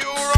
You're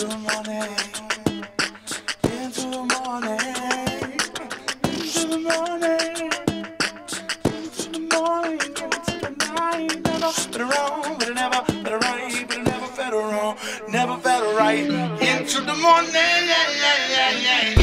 Into the morning, into the morning, into the morning, into the morning, into the night. Never been wrong, but it never felt right, but it never felt wrong, never felt right. Into the morning, yeah, yeah, yeah, yeah.